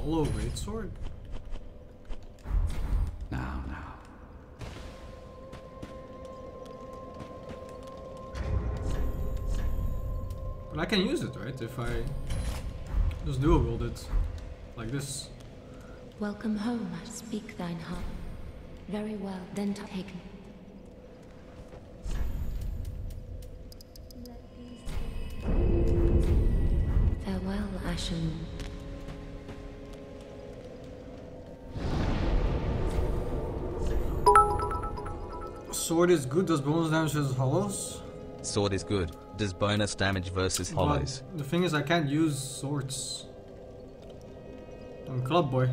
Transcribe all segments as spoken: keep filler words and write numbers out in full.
hollow greatsword? Now, now. But I can use it, right? If I just dual wield it like this. Welcome home, I speak thine heart. Very well, then taken. Farewell, Ashen. Sword is good, does bonus damage versus hollows? Sword is good, does bonus damage versus hollows. But the thing is, I can't use swords. I'm club boy.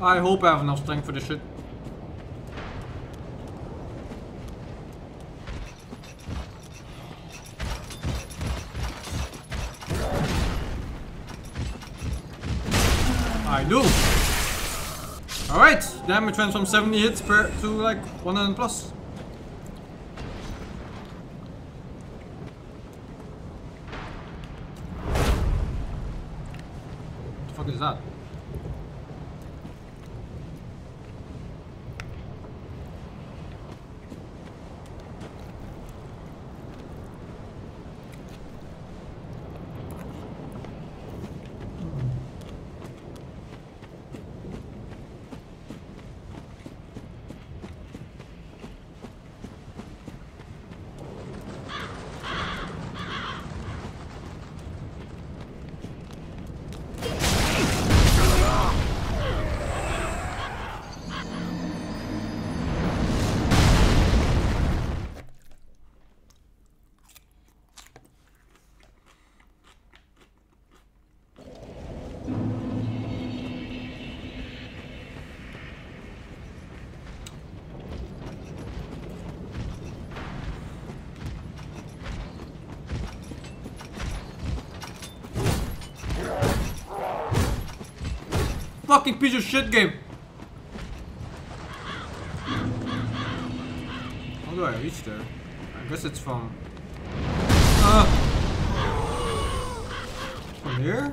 I hope I have enough strength for this shit. I do! Alright! Damage went from seventy hits per to like one hundred plus. What the fuck is that? Fucking piece of shit game. How do I reach there? I guess it's from uh, from here?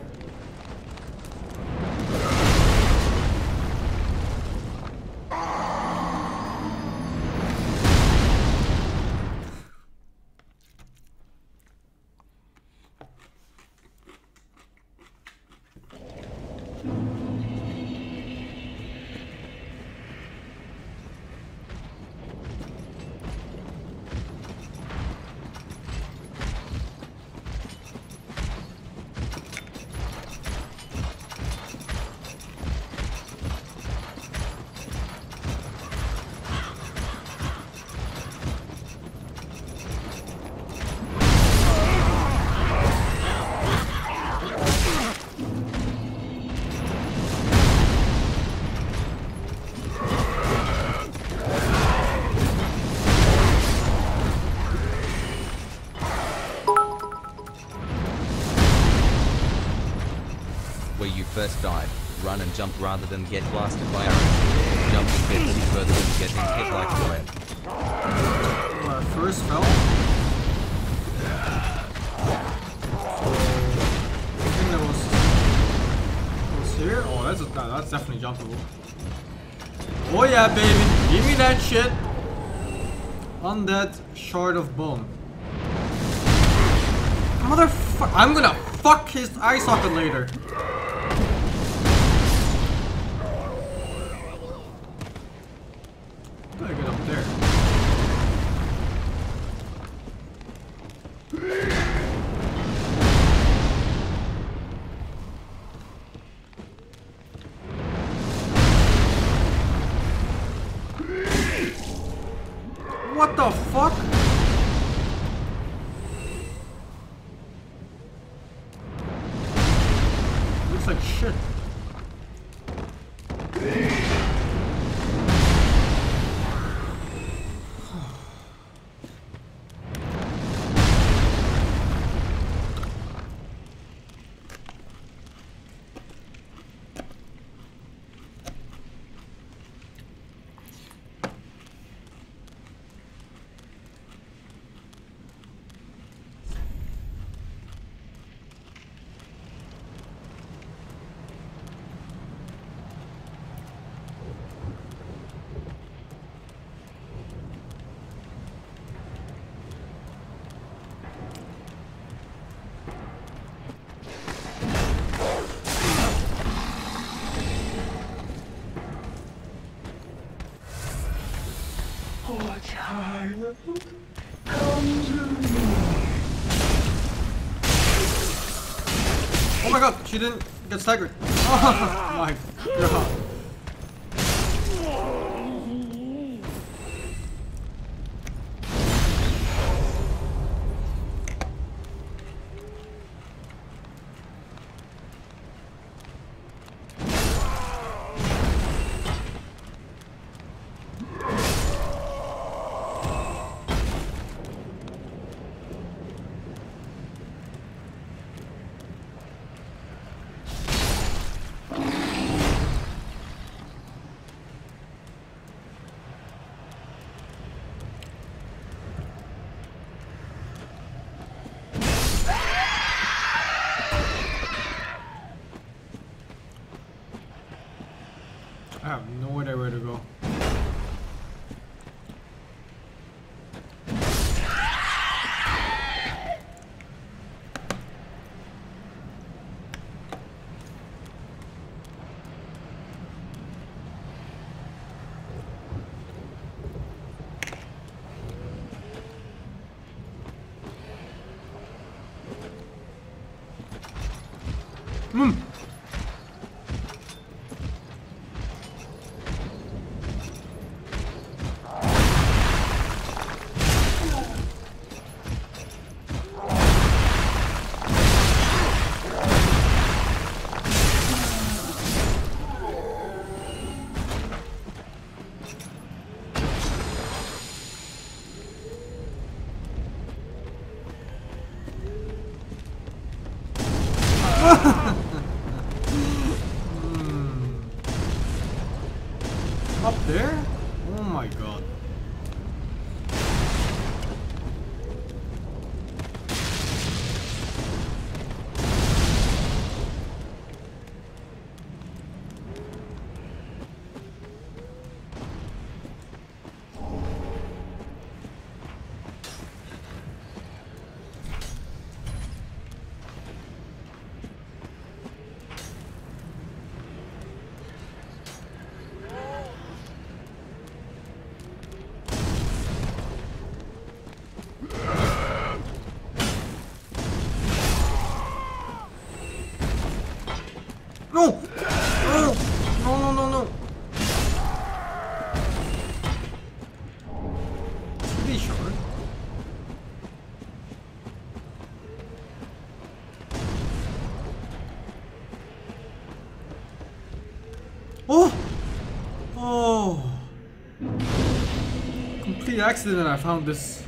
First dive, run and jump rather than get blasted by arrows. Jumping gets you further than getting hit like fire. Well, first fell. I think that was, was here. Oh, that's a, that's definitely jumpable. Oh yeah, baby, give me that shit. Undead shard of bone. Motherfucker, I'm gonna fuck his eye socket later. Looks like shit. Oh my god, she didn't get staggered. Oh my god. Accident, I found this.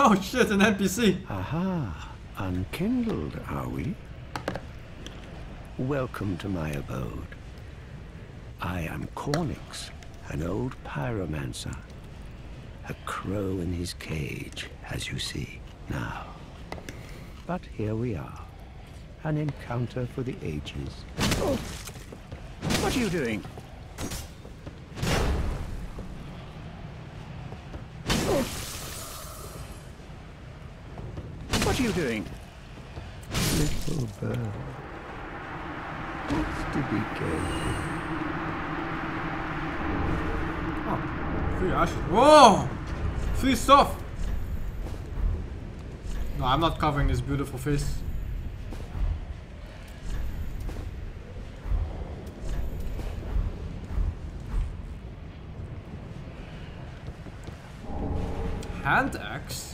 Oh shit, an N P C! Aha! Unkindled, are we? Welcome to my abode. I am Cornix, an old pyromancer. A crow in his cage, as you see now. But here we are. An encounter for the ages. Oh. What are you doing? What are you doing? Little bird, what's to be gained? Oh, free ashes. Whoa! Free stuff! No, I'm not covering this beautiful face. Hand axe?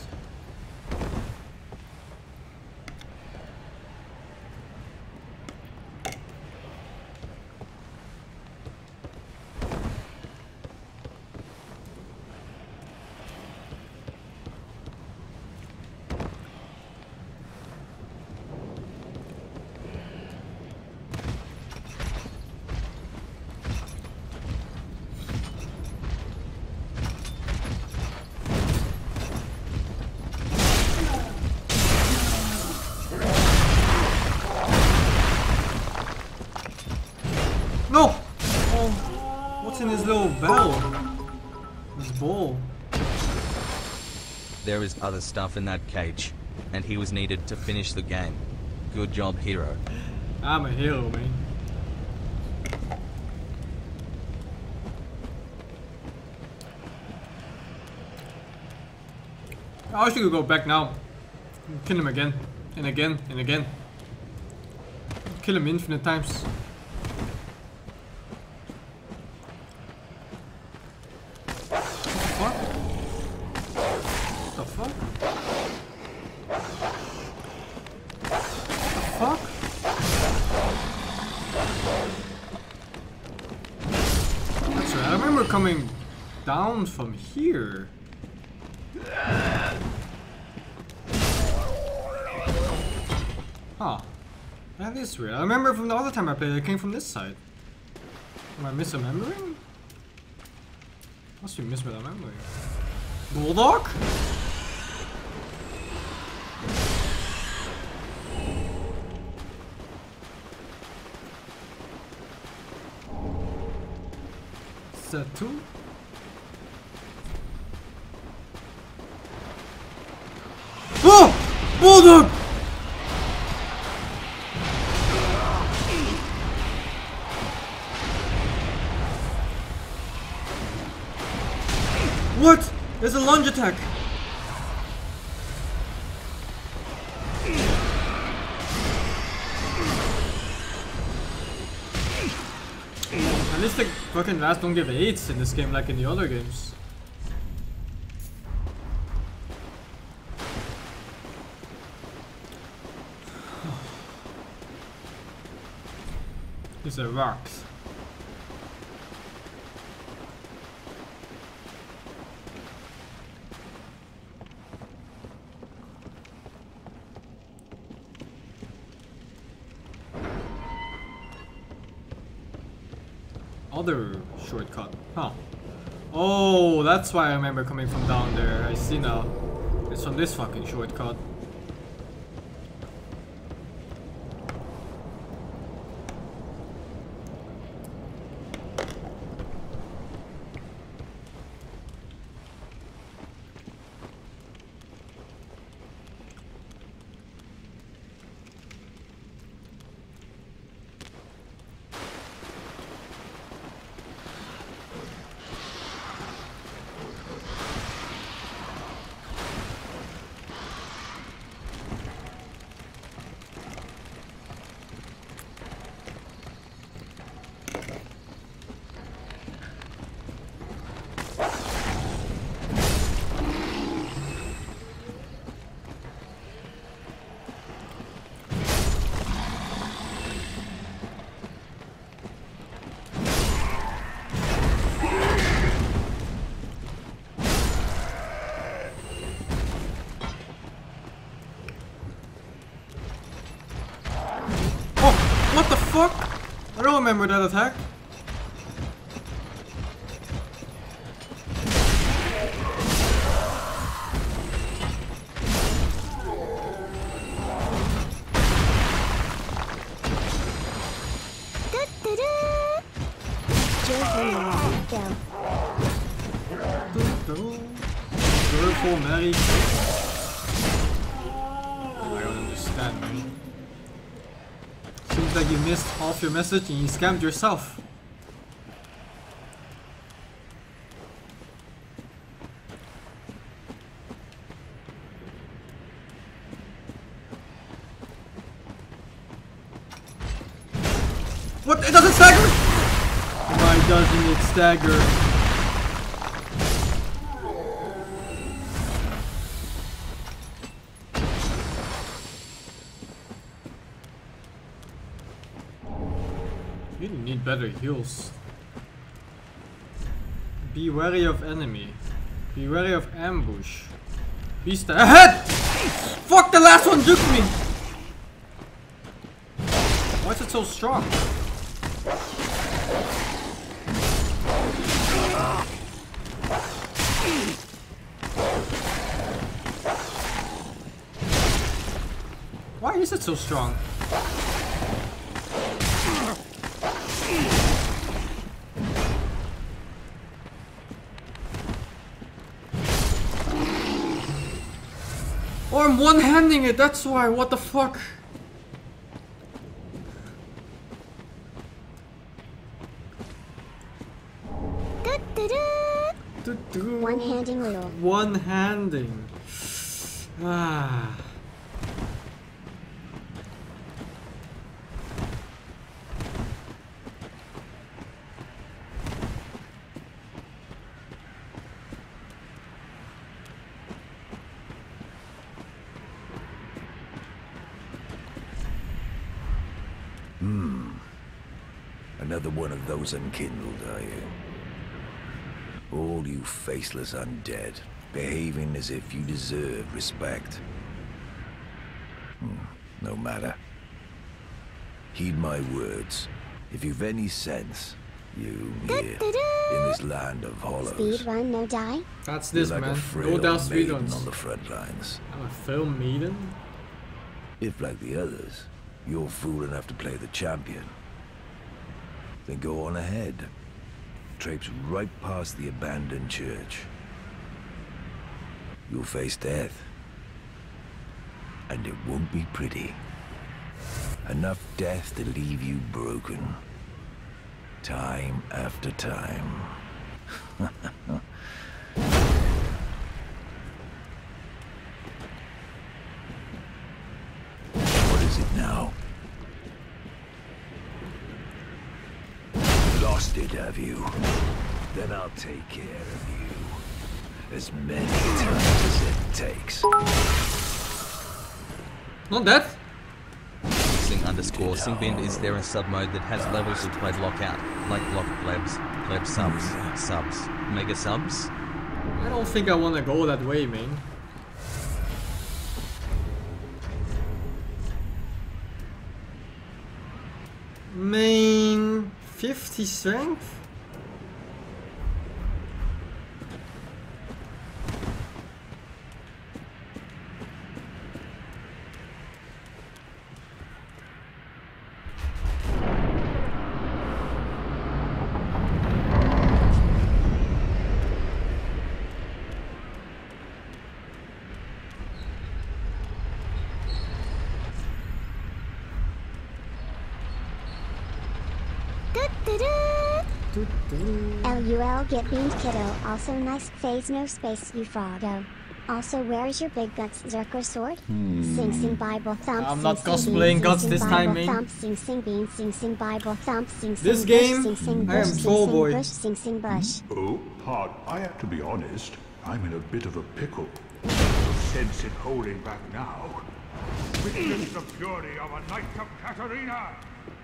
his little bell. His ball. There is other stuff in that cage, and he was needed to finish the game. Good job, hero. I'm a hero, man. I should go back now. Kill him again, and again, and again. Kill him infinite times. From here. Huh. That is weird. I remember from the other time I played, it came from this side. Am I misremembering? Must be misremembering. Bulldog? Is that two? Bulldog! What? There's a lunge attack. At least the fucking last don't give eights in this game like in the other games. These are rocks. Other shortcut, huh? Oh, that's why I remember coming from down there. I see now. It's from this fucking shortcut. Remember that attack? Your message and you scammed yourself. What? It doesn't stagger? Why doesn't it stagger? Better heals. Be wary of enemy. Be wary of ambush. Beast ahead! Fuck, the last one duped me! Why is it so strong? Why is it so strong? I'm one-handing it, that's why, what the fuck? One-handing little. One-handing. Ah. Hmm. Another one of those unkindled, are you? All you faceless undead, behaving as if you deserve respect. Hmm, no matter. Heed my words. If you've any sense, you here in this land of hollows. Speed run, no die. That's this like man. Go down speed runs on the front lines. I'm a film maiden. If like the others, you're fool enough to play the champion, then go on ahead. Traipse right past the abandoned church. You'll face death, and it won't be pretty. Enough death to leave you broken, time after time. What is it now? Lost it, have you? Then I'll take care of you. As many times as it takes. Not that. Sing underscore Singbin is there in sub mode that has levels which play lockout, like lock plebs, pleb subs, subs, mega subs. I don't think I want to go that way, man. Main. fifty strength? L U L get beamed kiddo, also nice face no space you frogo. Also where is your big guts Zerker sword? Hmm. Sing sing bible thump. I'm not cosplaying guts this time, man. Sing sing bean sing sing bible thump sing sing. This game I am soul boy. Sing sing bush. Oh, pardon. I have to be honest, I'm in a bit of a pickle. No sense in holding back now. Witness the fury of a knight of Katarina.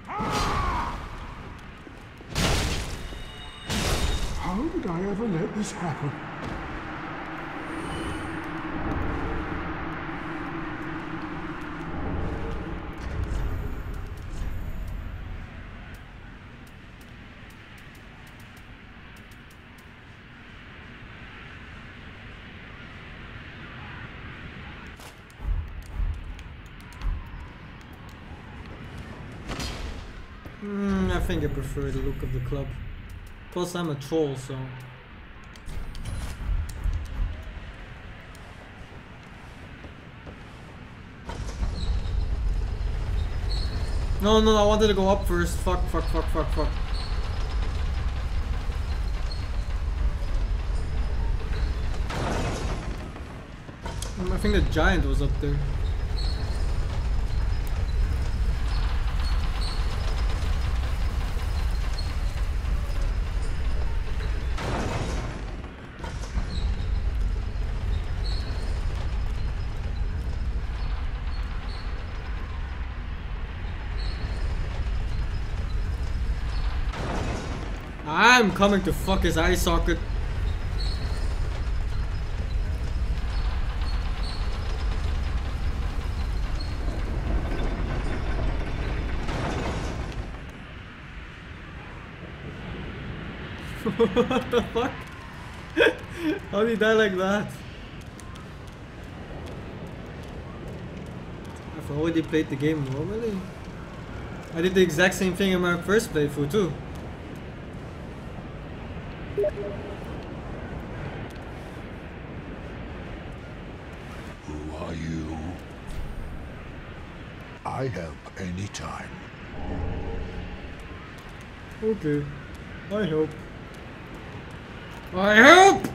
Ah! How did I ever let this happen? Hmm, I think I prefer the look of the club. Plus, I'm a troll, so... No, no, I wanted to go up first. Fuck, fuck, fuck, fuck, fuck. I think the giant was up there. I'm coming to fuck his eye socket. What the fuck? How did he die like that? I've already played the game normally. I did the exact same thing in my first playthrough too. Who are you? I help anytime. Okay. I help. I help!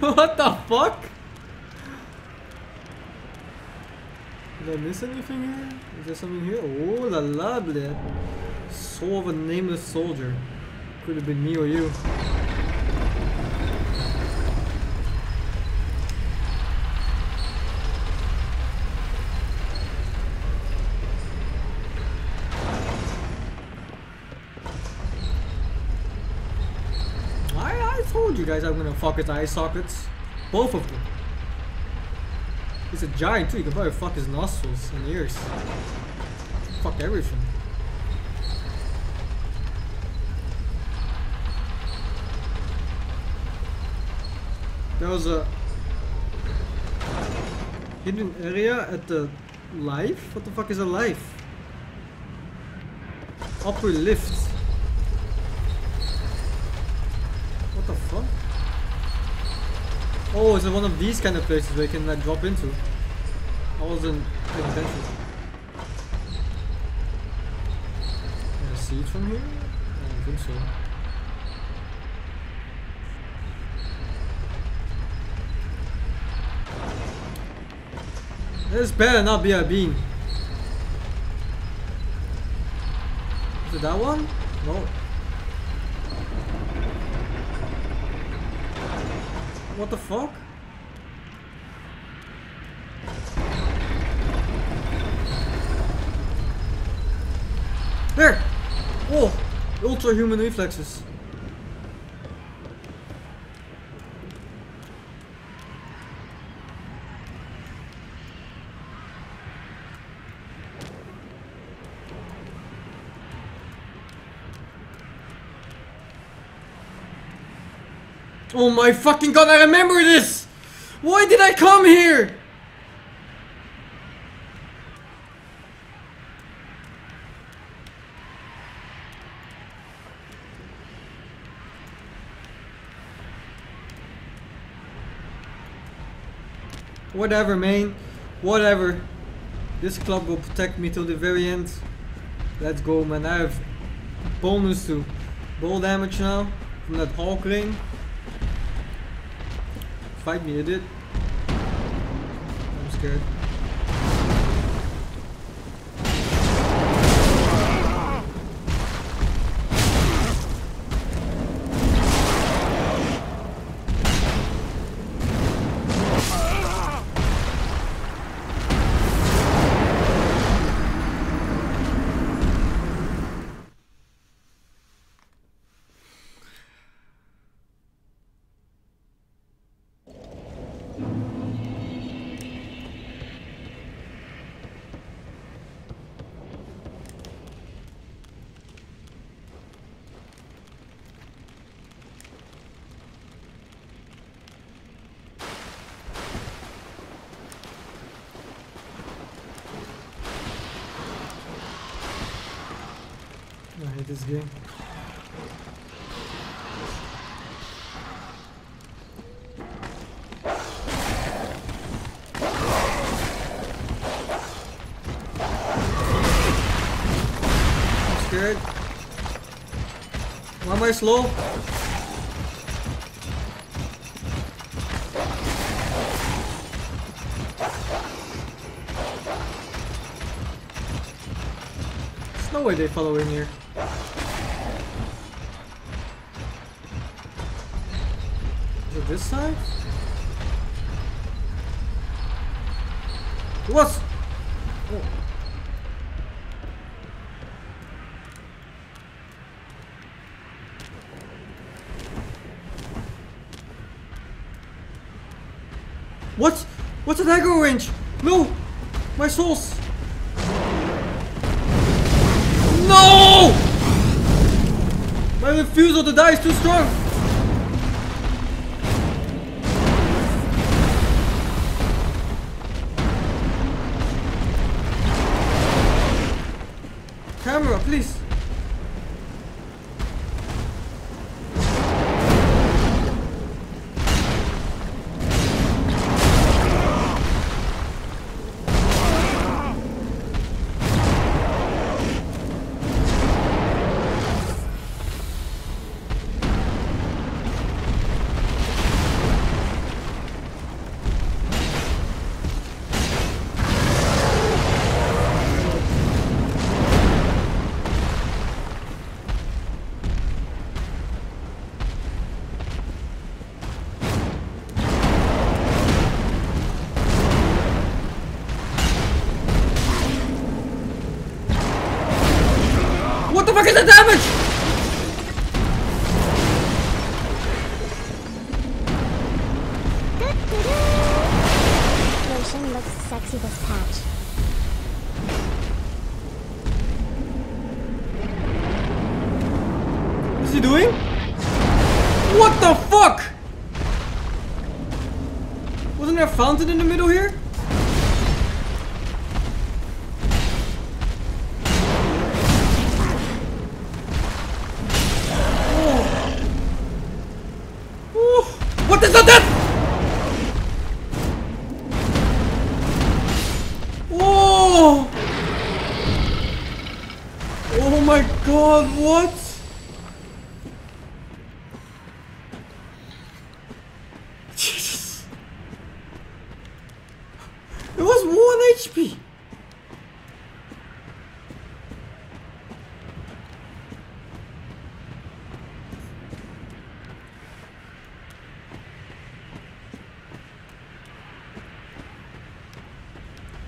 What the fuck? Did I miss anything here? Is there something here? Oh la la, bleh. Soul of a nameless soldier. Could have been me or you. You guys, I'm gonna fuck his eye sockets. Both of them. He's a giant too, you can probably fuck his nostrils and ears. Fuck everything. There was a hidden area at the life? What the fuck is a life? Upper lift. Oh, is it one of these kind of places where you can like drop into? I wasn't paying attention. Can I see it from here? I don't think so. This better not be a beam. Is it that one? No. What the fuck? There! Oh! Ultra human reflexes. Oh my fucking god, I remember this! Why did I come here? Whatever, man. Whatever. This club will protect me till the very end. Let's go, man. I have bonus to ball damage now from that Hulk ring. Fight me, idiot. I'm scared. This game. I'm scared. Why am I slow? There's no way they follow in here. This side? What? Oh. What? What's an aggro range? No! My souls! No! My refusal to die is too strong! Camera, please! What the fuck is the damage? Lotion looks sexy this patch. What is he doing? What the fuck? Wasn't there a fountain in the middle here?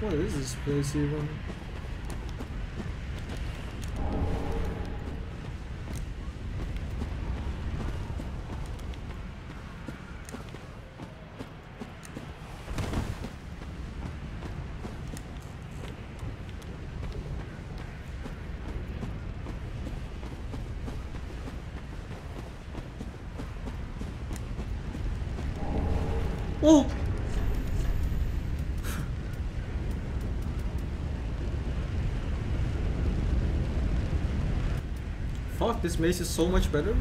What is this place even? Oh! Fuck, this mace is so much better.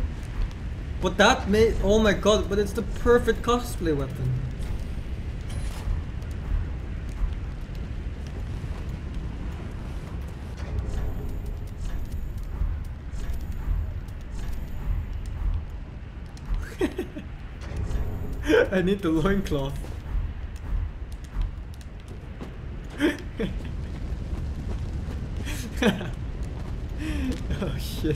But that mace, oh my god, but it's the perfect cosplay weapon. I need the loincloth. Oh shit.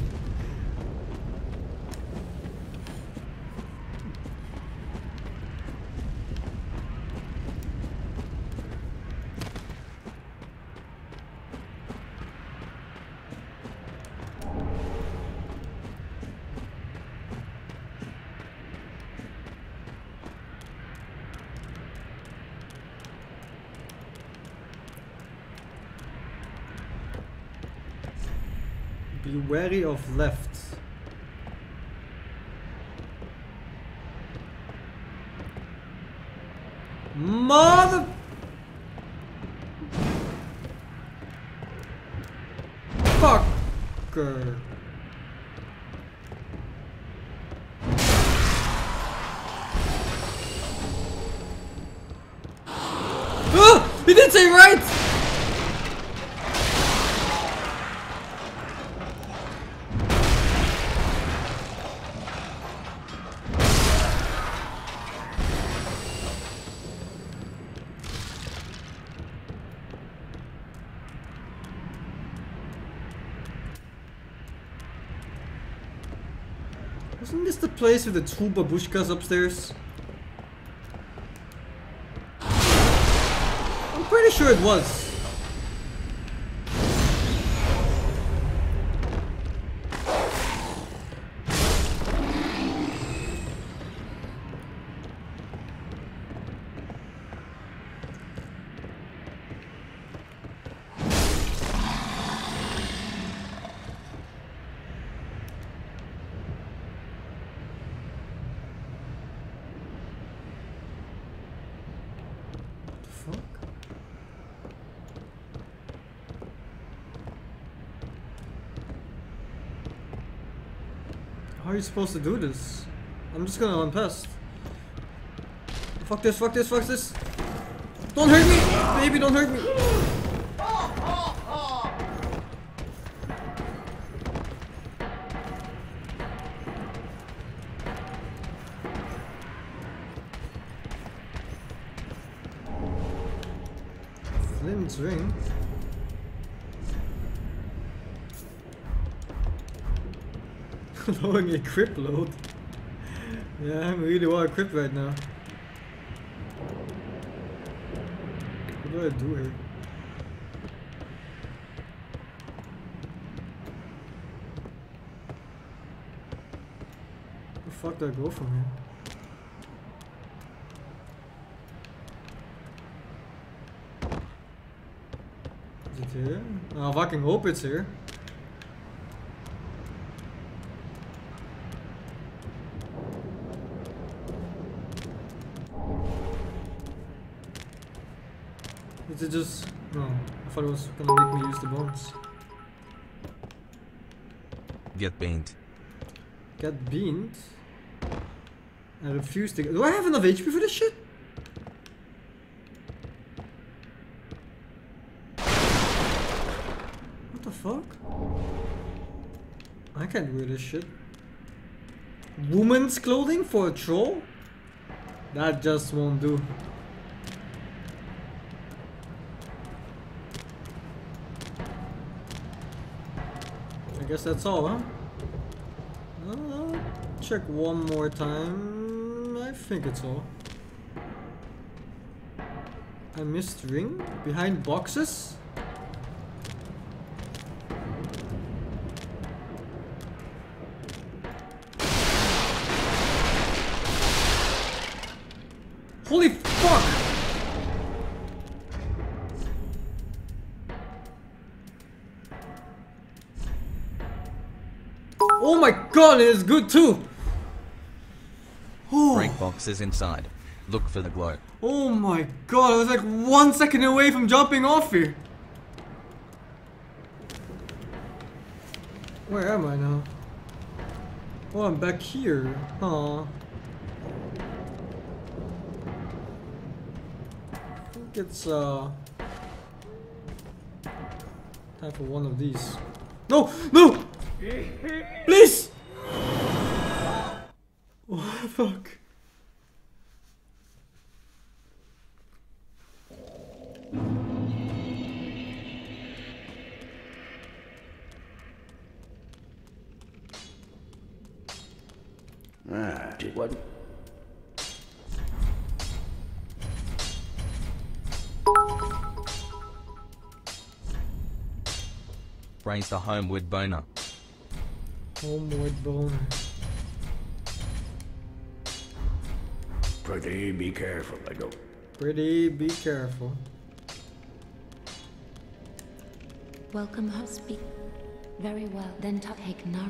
Be wary of left. Mother. Fucker. Oh, he did say right. Isn't this the place with the two babushkas upstairs? I'm pretty sure it was. fuck? How are you supposed to do this? I'm just gonna run past. Fuck this, fuck this, fuck this. Don't hurt me! Baby, don't hurt me! Flint's ring. Lowering a crit load. Yeah, I'm really well equipped right now. What do I do here? Where the fuck do I go from here? Is it here? I fucking hope it's here. It just no. I thought it was gonna make me use the bones. Get beaned. Get beaned. I refuse to. Do I have enough H P for this shit? What the fuck? I can't wear this shit. Woman's clothing for a troll? That just won't do. I guess that's all, huh? Uh, check one more time. I think it's all. I missed ring behind boxes. Holy fuck! Oh my god, it is good too! Oh. Break boxes inside. Look for the glow. Oh my god, I was like one second away from jumping off here. Where am I now? Oh, I'm back here. Huh. I think it's uh time for one of these. No! No! Please! What the fuck? Ah, did what? Raise the homeward boner. Homeward boner. Pretty be careful, I go. Pretty be careful. Welcome her speak. Very well, then take now.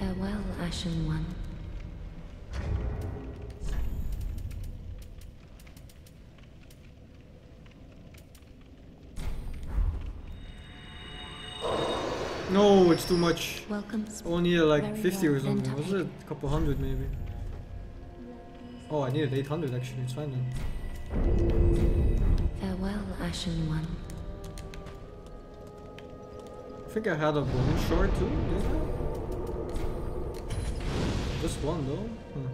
Farewell, Ashen One. No, it's too much. Welcome. Only uh, like fifty or something, was it? A couple hundred maybe. Oh, I needed eight hundred actually, it's fine then. Farewell, Ashen One. I think I had a bone shard too, didn't I? Just one though? Hmm.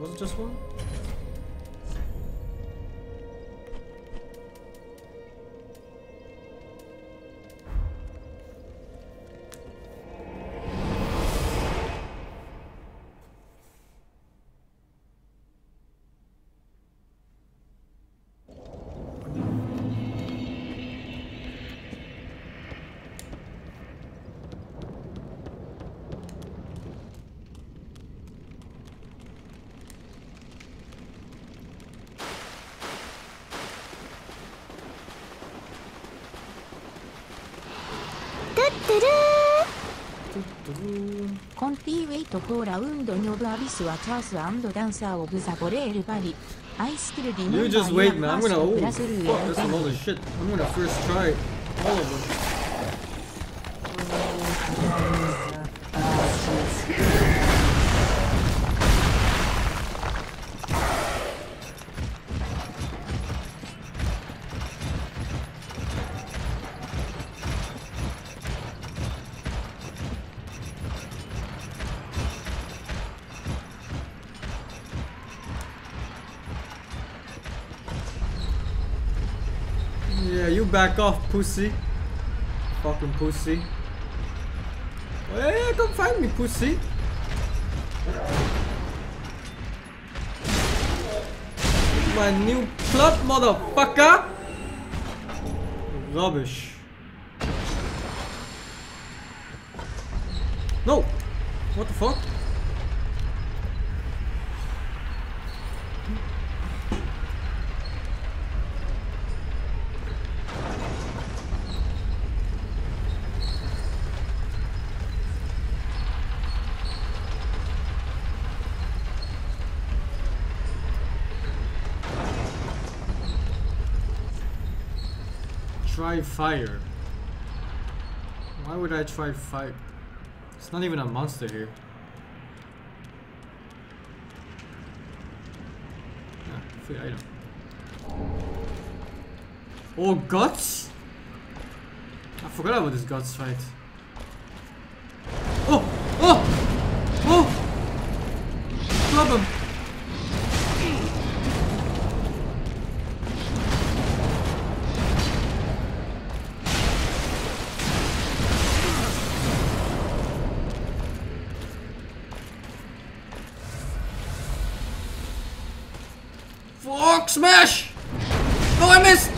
Was it just one? Conti-Wait-Four Round of Abyss Watchers and Dancer of the Boreal Valley. I still remember. You just wait, man. I'm gonna. Oh, fuck, that's a lot of shit. I'm gonna first try all of them. Back off, pussy. Fucking pussy. Hey, come find me, pussy. My new club, motherfucker. Rubbish. No. What the fuck? Try fire. Why would I try fire? It's not even a monster here. Yeah, free item. Oh, guts! I forgot about this guts fight. Oh! Oh! Oh! Club him! Smash! Oh, I missed!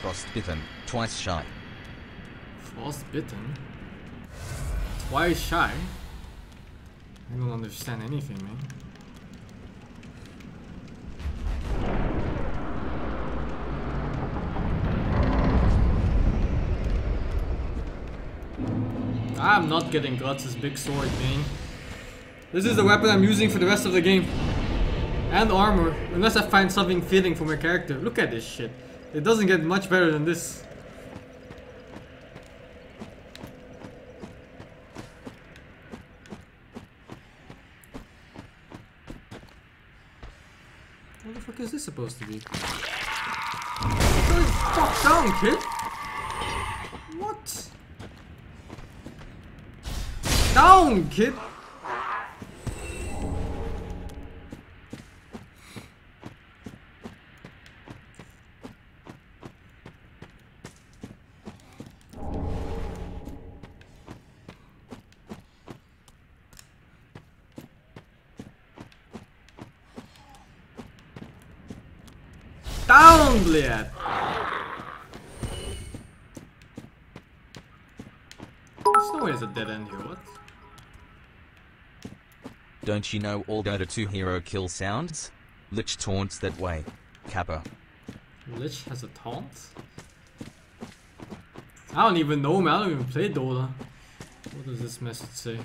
Frostbitten, twice shy. Frostbitten? Twice shy? I don't understand anything, man. I'm not getting Guts' big sword, man. This is the weapon I'm using for the rest of the game. And armor, unless I find something fitting for my character. Look at this shit. It doesn't get much better than this. What the fuck is this supposed to be? Fuck down, kid! What? Down, kid! Down, bled! There's no way there's a dead end here, what? Don't you know all Dota two hero kill sounds? Lich taunts that way. Kappa. Lich has a taunt? I don't even know, man. I don't even play Dota. What does this message say?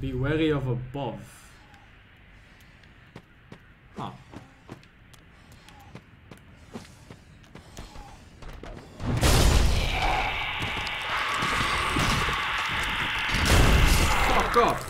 Be wary of above. Huh. Fuck off.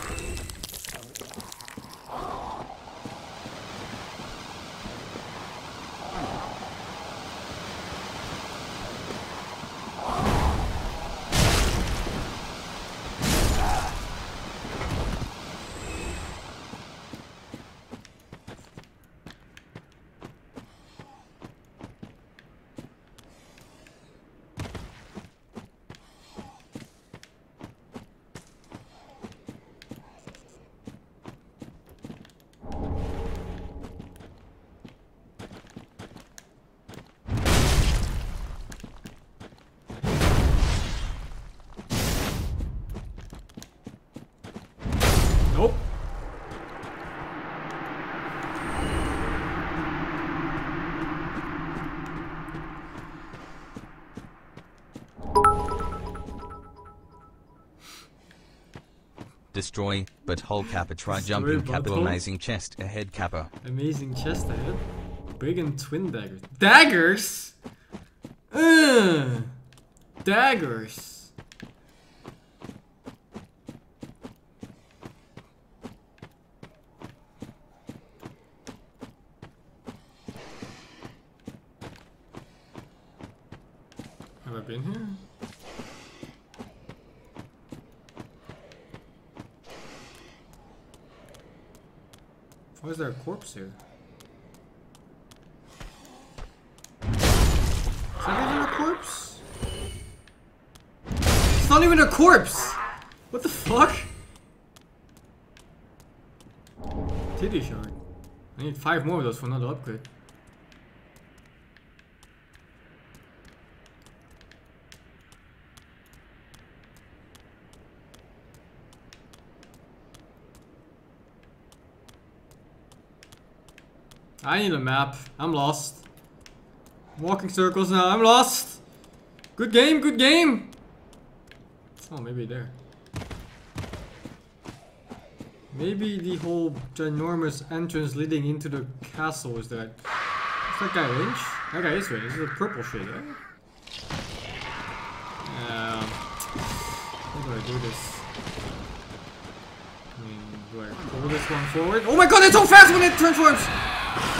destroy, but whole Kappa try jumping Kappa, amazing chest ahead Kappa. Amazing chest ahead? Brigand twin daggers. Daggers? Ugh. Daggers. Have I been here? Why is there a corpse here? Is that even a corpse? It's not even a corpse! What the fuck? Titty shard. I need five more of those for another upgrade. I need a map. I'm lost. I'm walking circles now. I'm lost. Good game. Good game. Oh, maybe there. Maybe the whole ginormous entrance leading into the castle is that. Is that guy range? That guy is range. This is a purple shade, right? Yeah. How do I do this? I mean, do I pull this one forward? Oh my god, it's so fast when it transforms!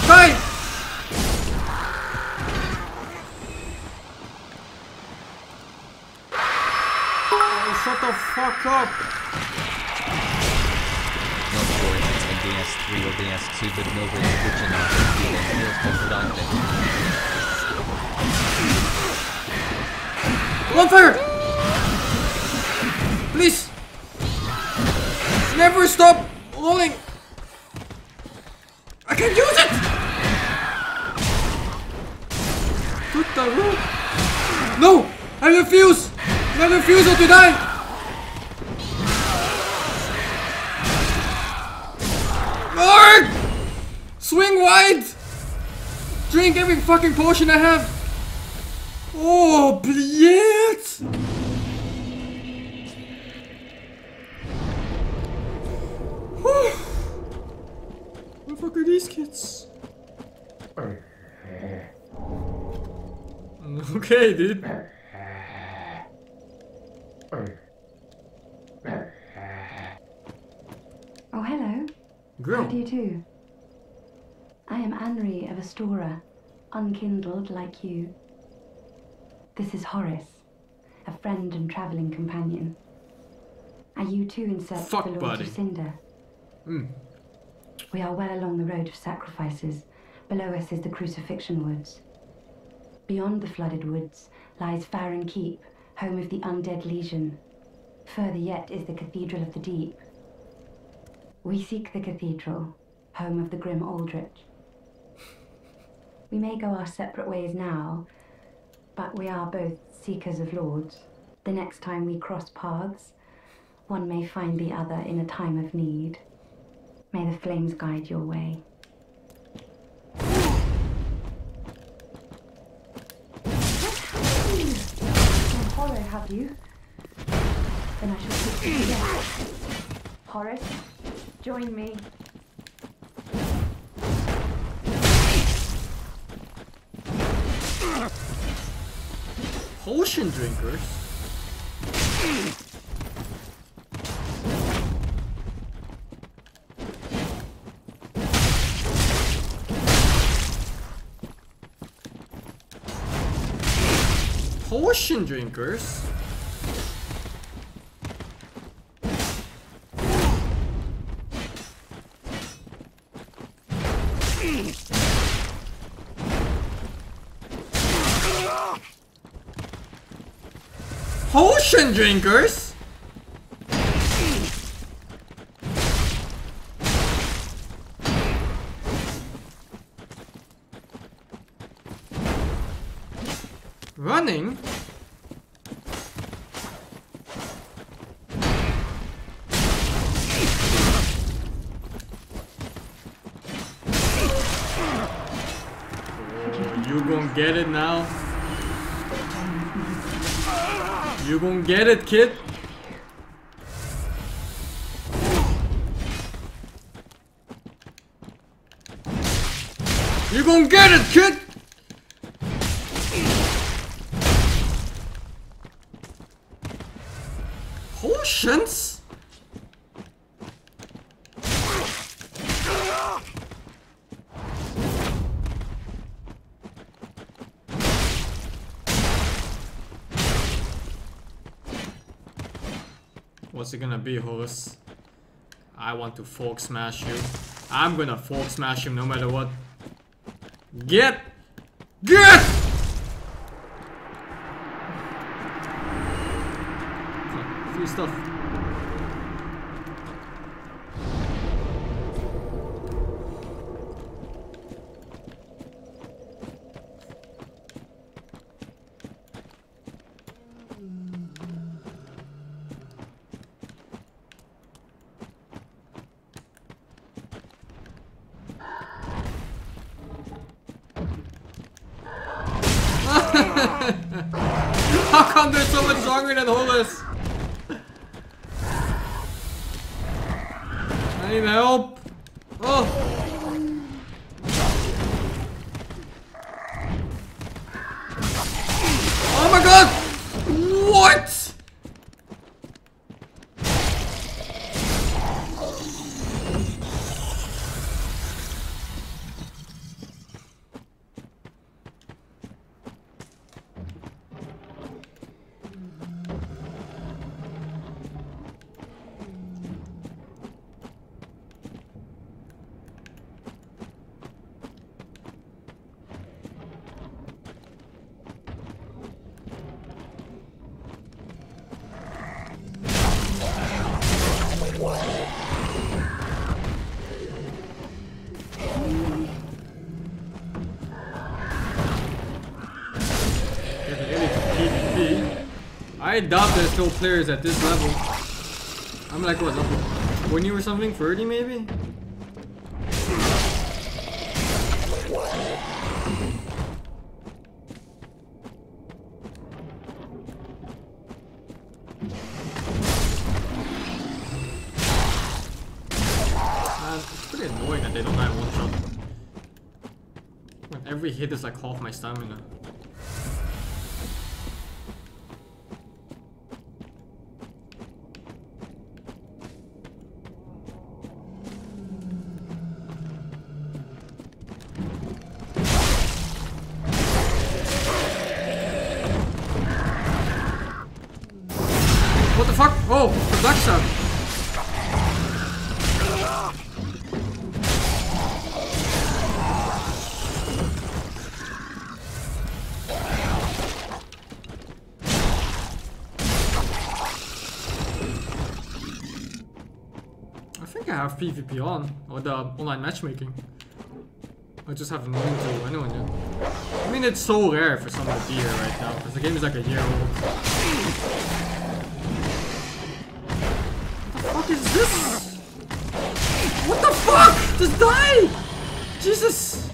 Right. Oh, shut the fuck up! Not sure if it's a D S three or D S two, but nobody's switching out the field and feels confident. One fire! Please! Never stop rolling! I can't use it! No! I refuse! I refuse to die! Arrgh! Swing wide! Drink every fucking potion I have! Oh, bleat! What the fuck are these kids? Okay, dude. Oh, hello. Girl. How do you do? I am Anri of Astora, unkindled like you. This is Horace, a friend and traveling companion. Are you too in search of the Lord of Cinder? Mm. We are well along the road of sacrifices. Below us is the Crucifixion Woods. Beyond the flooded woods lies Farron Keep, home of the Undead Legion. Further yet is the Cathedral of the Deep. We seek the Cathedral, home of the grim Aldrich. We may go our separate ways now, but we are both seekers of lords. The next time we cross paths, one may find the other in a time of need. May the flames guide your way. Have you? Then I shall put you together. Horace, join me. Potion drinkers? Potion drinkers? Potion drinkers? Running? Get it now. You gonna get it, kid? You gonna get it, kid! Potions? What's it gonna be, Horace? I want to fork smash you. I'm gonna fork smash him no matter what. Get! Get! Free stuff. How come they're so much stronger than Horace? I need help. Oh. Oh my god! What? I doubt there's still players at this level. I'm like, what, level twenty or something? thirty maybe? Man, it's pretty annoying that they don't have one shot. Every hit is like half my stamina. Oh, the black sound. I think I have PvP on, or the online matchmaking. I just haven't linked to anyone yet. I mean, it's so rare for someone to be here right now, because the game is like a year old. What is this? What the fuck? Just die! Jesus!